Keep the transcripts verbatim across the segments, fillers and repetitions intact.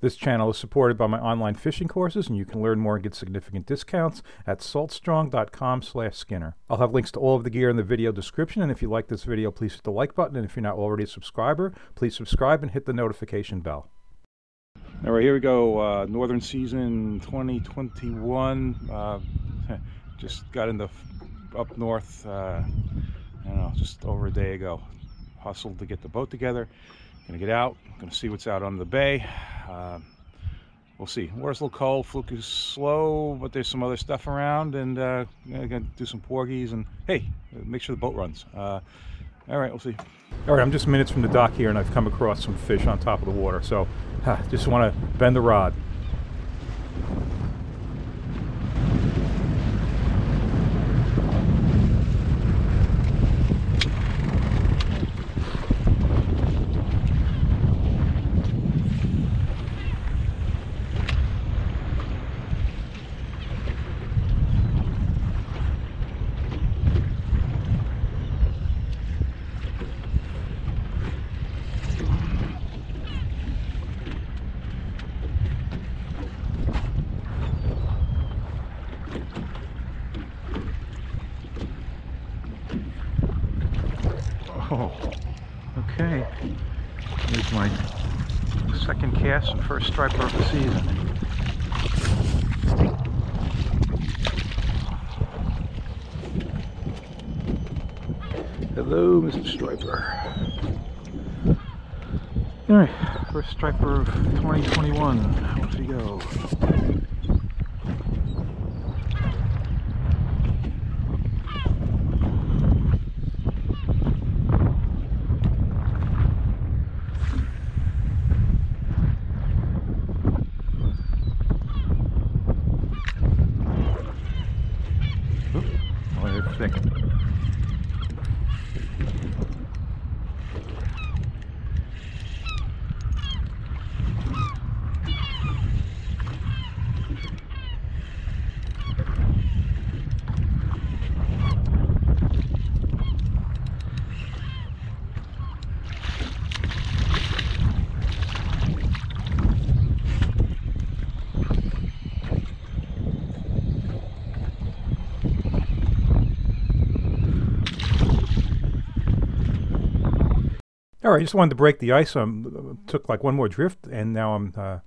This channel is supported by my online fishing courses, and you can learn more and get significant discounts at saltstrong dot com slash Skinner. I'll have links to all of the gear in the video description, and if you like this video, please hit the like button, and if you're not already a subscriber, please subscribe and hit the notification bell. All right, here we go. Uh, northern season twenty twenty-one. Uh, just got into up north, uh, I don't know, just over a day ago. Hustled to get the boat together. Gonna get out, gonna see what's out on the bay. Uh, we'll see. Water's a little cold, Fluke is slow, but there's some other stuff around, and uh, gonna do some porgies and hey, make sure the boat runs. Uh, all right, we'll see. All right, I'm just minutes from the dock here, and I've come across some fish on top of the water, so huh, just want to bend the rod. Oh, okay. Here's my second cast and first striper of the season. Hello, Mister Striper. Alright, first striper of twenty twenty-one. Off we go. All right, I just wanted to break the ice. I um, took like one more drift, and now I'm uh,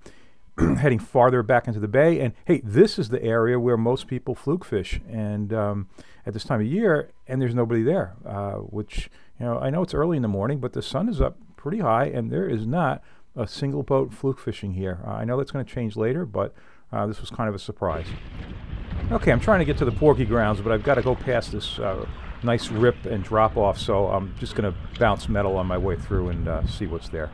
heading farther back into the bay. And hey, this is the area where most people fluke fish, and um, at this time of year, and there's nobody there. Uh, which, you know, I know it's early in the morning, but the sun is up pretty high, and there is not a single boat fluke fishing here. Uh, I know that's going to change later, but uh, this was kind of a surprise. Okay, I'm trying to get to the porgy grounds, but I've got to go past this Uh, nice rip and drop off, so I'm just going to bounce metal on my way through and uh, see what's there.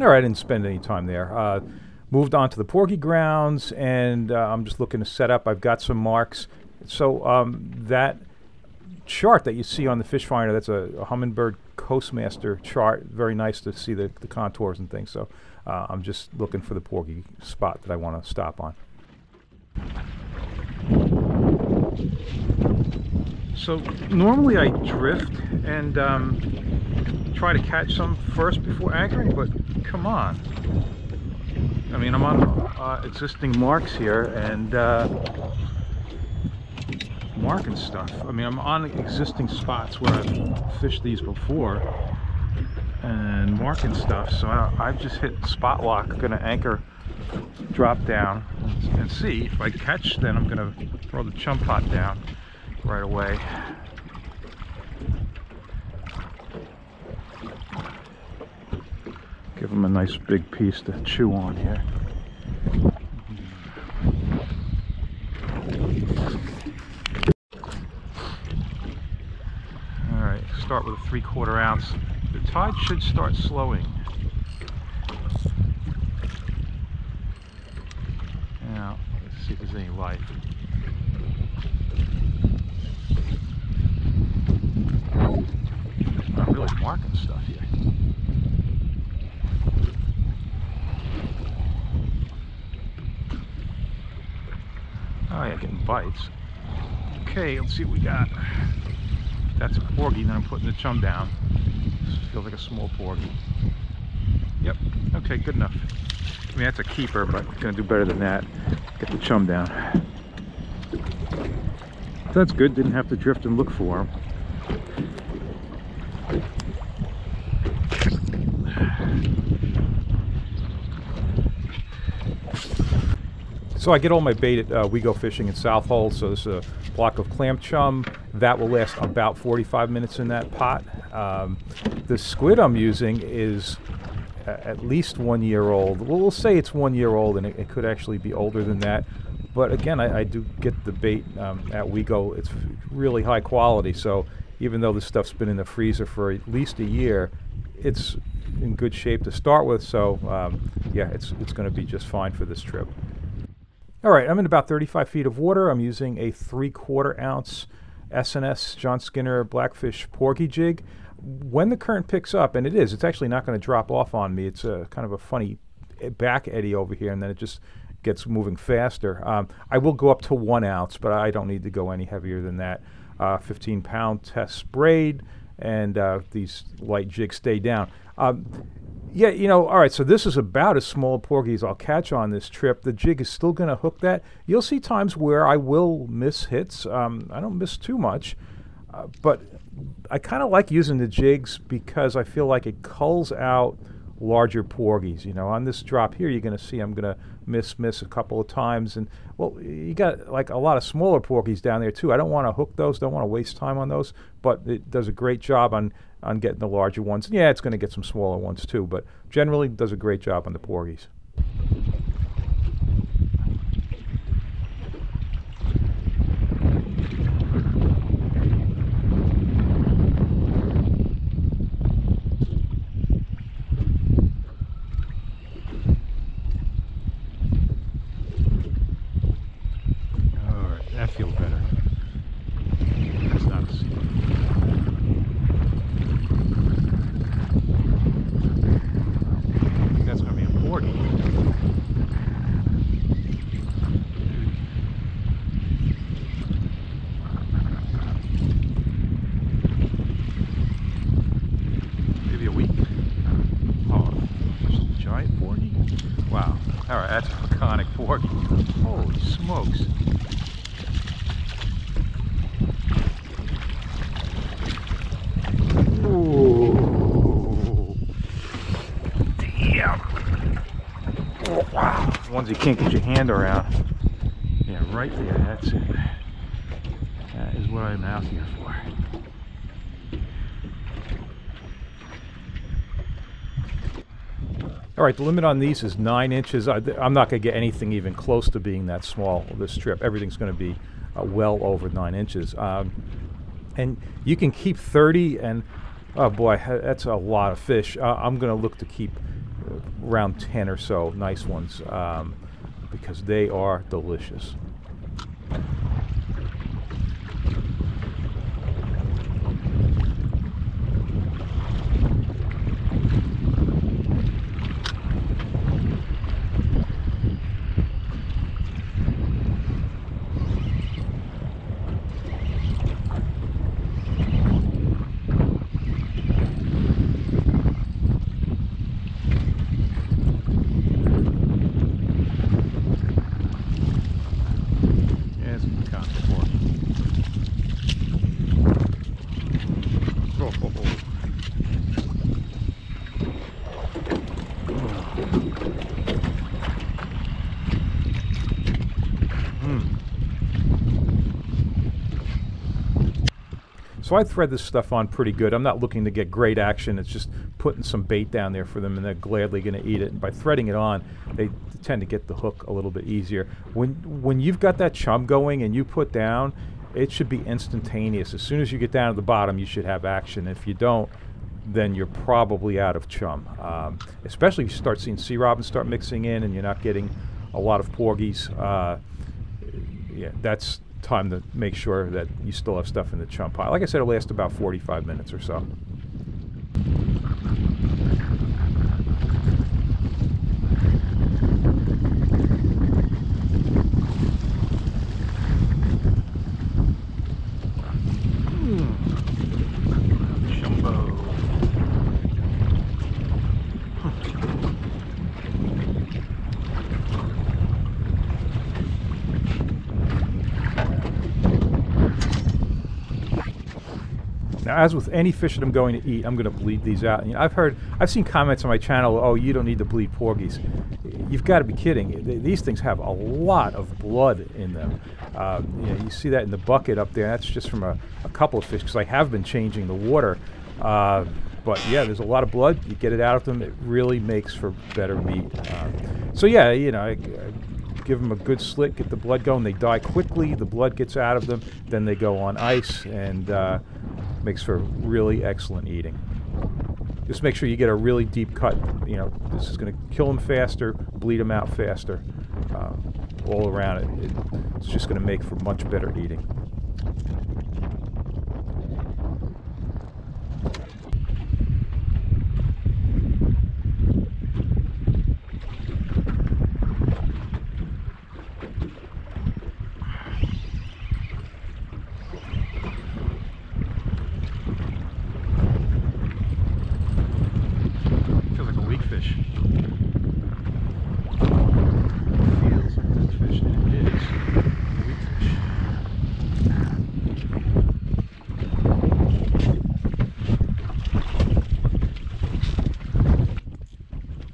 All right, I didn't spend any time there. Uh, moved on to the porgy grounds, and uh, I'm just looking to set up. I've got some marks. So um, that chart that you see on the fish finder, that's a, a Humminbird Coastmaster chart. Very nice to see the, the contours and things. So uh, I'm just looking for the porgy spot that I want to stop on. So normally I drift and um, try to catch some first before anchoring, but come on. I mean, I'm on uh, existing marks here and uh, marking stuff. I mean, I'm on existing spots where I've fished these before and marking stuff. So I, I've just hit spot lock, gonna anchor, drop down, and see. If I catch, then I'm gonna throw the chum pot down right away. Give them a nice big piece to chew on here. Alright, start with a three quarter ounce. The tide should start slowing. Now, let's see if there's any life. It's not really marking stuff here. Oh yeah, getting bites. Okay, let's see what we got. That's a porgy that I'm putting the chum down. This feels like a small porgy. Yep, okay, good enough. I mean, that's a keeper, but I'm gonna do better than that. Get the chum down. So that's good, didn't have to drift and look for him. So I get all my bait at uh, Wego Fishing in South Hold. So this is a block of clam chum. That will last about forty-five minutes in that pot. Um, the squid I'm using is at least one year old. Well, we'll say it's one year old, and it, it could actually be older than that. But again, I, I do get the bait um, at Wego. It's really high quality. So even though this stuff's been in the freezer for at least a year, it's in good shape to start with. So um, yeah, it's, it's gonna be just fine for this trip. All right, I'm in about thirty-five feet of water. I'm using a three-quarter ounce S and S John Skinner Blackfish Porgy jig. When the current picks up, and it is, it's actually not going to drop off on me. It's a kind of a funny back eddy over here, and then it just gets moving faster. Um, I will go up to one ounce, but I don't need to go any heavier than that. Uh, fifteen pound test braid, and uh, these light jigs stay down. Um, Yeah, you know, all right, so this is about as small porgy as I'll catch on this trip. The jig is still going to hook that. You'll see times where I will miss hits. Um, I don't miss too much, uh, but I kind of like using the jigs because I feel like it culls out larger porgies. You know, on this drop here, you're going to see I'm going to miss, miss a couple of times. And, well, you got, like, a lot of smaller porgies down there, too. I don't want to hook those. Don't want to waste time on those, but it does a great job on on getting the larger ones. Yeah, it's going to get some smaller ones too, but generally does a great job on the porgies. All right, that feels better. That's not a secret. That's a Peconic Porgy. Holy smokes. Ooh. Damn. Oh, wow. Ones you can't get your hand around. Yeah, right there. That's it. That is what I'm out here for. All right, the limit on these is nine inches. I, I'm not going to get anything even close to being that small this trip. Everything's going to be uh, well over nine inches. Um, and you can keep thirty, and oh boy, that's a lot of fish. Uh, I'm going to look to keep around ten or so nice ones um, because they are delicious. So I thread this stuff on pretty good. I'm not looking to get great action. It's just putting some bait down there for them, and they're gladly going to eat it. And by threading it on, they tend to get the hook a little bit easier. When, when you've got that chum going and you put down, it should be instantaneous. As soon as you get down to the bottom, you should have action. If you don't, then you're probably out of chum. Um, especially if you start seeing sea robins start mixing in and you're not getting a lot of porgies, uh, yeah, that's time to make sure that you still have stuff in the chum pile. Like I said, it'll last about forty-five minutes or so. As with any fish that I'm going to eat, I'm going to bleed these out. You know, I've heard, I've seen comments on my channel, oh, you don't need to bleed porgies. You've got to be kidding. These things have a lot of blood in them. Uh, you know, you see that in the bucket up there. That's just from a, a couple of fish, because I have been changing the water. Uh, but yeah, there's a lot of blood. You get it out of them, it really makes for better meat. Uh, so yeah, you know, I, I give them a good slit, get the blood going. They die quickly, the blood gets out of them, then they go on ice, and uh, makes for really excellent eating. Just make sure you get a really deep cut. You know, this is going to kill them faster, bleed them out faster. Uh, all around it, it, it's just going to make for much better eating.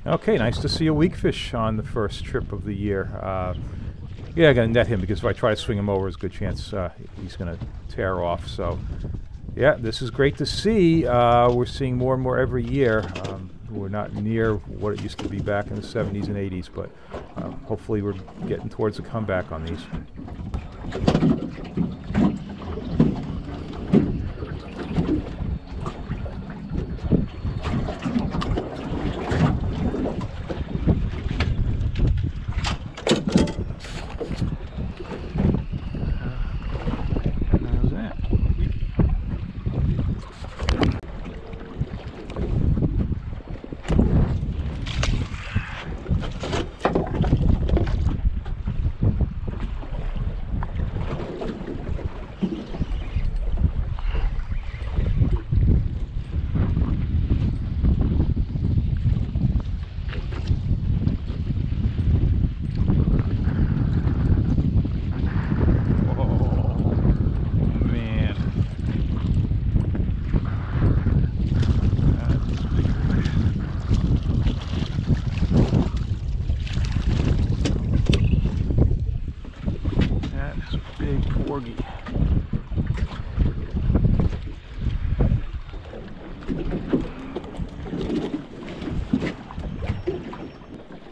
Okay, nice to see a weakfish on the first trip of the year. Uh, yeah, I gotta net him, because if I try to swing him over, there's a good chance uh, he's gonna tear off. So, yeah, this is great to see. Uh, we're seeing more and more every year. Um, we're not near what it used to be back in the seventies and eighties, but uh, hopefully we're getting towards a comeback on these.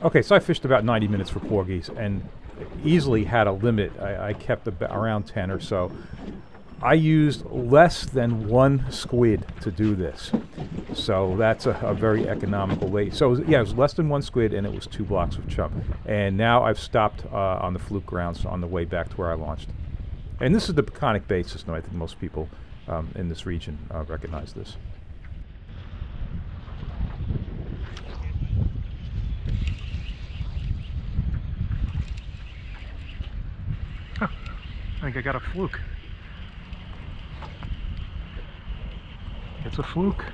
Okay, so I fished about ninety minutes for porgies and easily had a limit. I, I kept about around ten or so. I used less than one squid to do this. So that's a, a very economical way. So it was, yeah, it was less than one squid and it was two blocks of chum. And now I've stopped uh, on the fluke grounds on the way back to where I launched. And this is the Peconic Bay system. I think most people um, in this region uh, recognize this. I think I got a fluke. It's a fluke.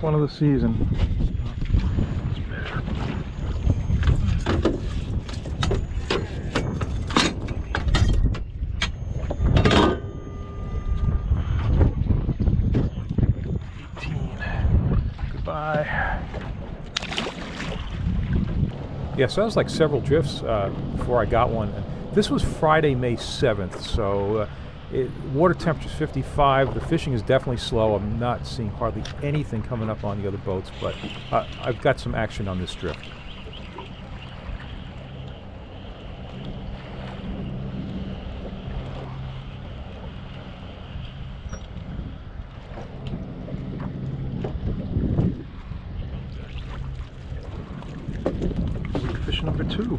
One of the season. That's better. by. Yeah, so that was like several drifts uh, before I got one. This was Friday, May seventh, so uh, it, water temperature's fifty-five. The fishing is definitely slow. I'm not seeing hardly anything coming up on the other boats, but uh, I've got some action on this drift. Fish number two.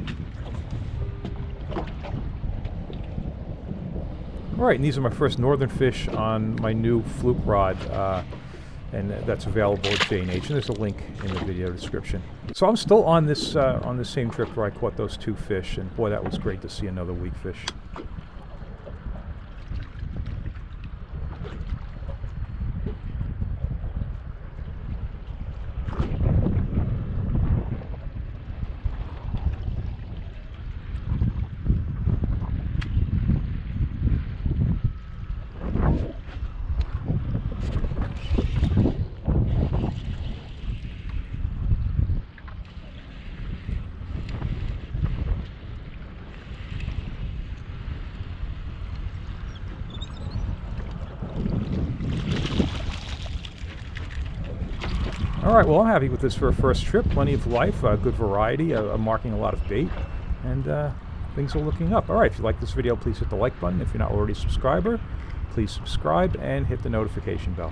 All right, and these are my first northern fish on my new fluke rod, uh, and that's available at J and H, and there's a link in the video description. So I'm still on this uh, on the same trip where I caught those two fish, and boy, that was great to see another weakfish. Alright, well I'm happy with this for a first trip. Plenty of life, uh, good variety, uh, I'm marking a lot of bait, and uh, things are looking up. Alright, if you like this video, please hit the like button. If you're not already a subscriber, please subscribe and hit the notification bell.